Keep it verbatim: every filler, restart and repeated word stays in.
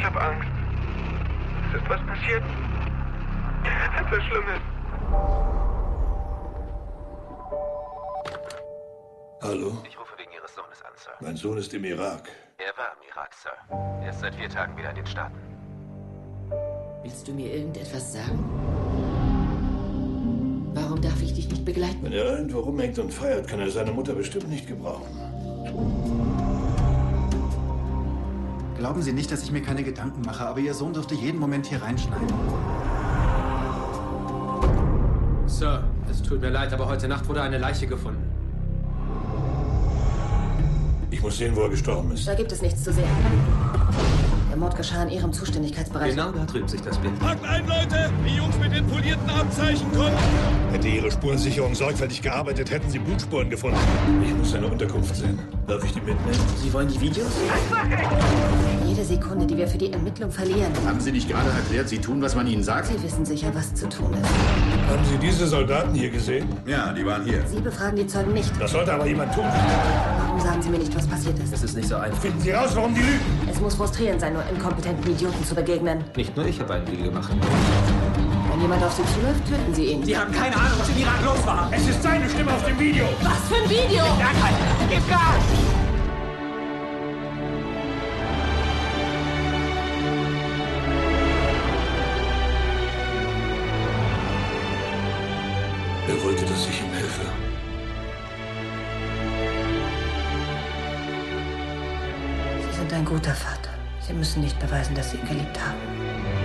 Ich hab Angst. Es ist was passiert. Etwas Schlimmes. Hallo? Ich rufe wegen Ihres Sohnes an, Sir. Mein Sohn ist im Irak. Er war im Irak, Sir. Er ist seit vier Tagen wieder in den Staaten. Willst du mir irgendetwas sagen? Warum darf ich dich nicht begleiten? Wenn er irgendwo rumhängt und feiert, kann er seine Mutter bestimmt nicht gebrauchen. Glauben Sie nicht, dass ich mir keine Gedanken mache, aber Ihr Sohn dürfte jeden Moment hier reinschneiden. Sir, es tut mir leid, aber heute Nacht wurde eine Leiche gefunden. Ich muss sehen, wo er gestorben ist. Da gibt es nichts zu sehen. Der Mord geschah in Ihrem Zuständigkeitsbereich. Genau da trübt sich das Bild. Packt ein, Leute! Die Jungs mit den polierten Abzeichen kommen! Hätte Ihre Spurensicherung sorgfältig gearbeitet, hätten Sie Blutspuren gefunden. Ich muss seine Unterkunft sehen. Darf ich die mitnehmen? Sie wollen die Videos? Jede Sekunde, die wir für die Ermittlung verlieren. Haben Sie nicht gerade erklärt, Sie tun, was man Ihnen sagt? Sie wissen sicher, was zu tun ist. Haben Sie diese Soldaten hier gesehen? Ja, die waren hier. Sie befragen die Zeugen nicht. Das sollte aber jemand tun. Warum sagen Sie mir nicht, was passiert ist? Es ist nicht so einfach. Finden Sie raus, warum die lügen? Es muss frustrierend sein, nur inkompetenten Idioten zu begegnen. Nicht nur ich habe einen Deal gemacht. Wenn jemand auf Sie zuläuft, töten Sie ihn. Sie haben keine Ahnung, was im Irak los war. Es ist seine Stimme auf dem Video. Was für ein Video? Nicht anhalten. Gib Gas! Er wollte, dass ich ihm helfe. Sie sind ein guter Vater. Sie müssen nicht beweisen, dass Sie ihn geliebt haben.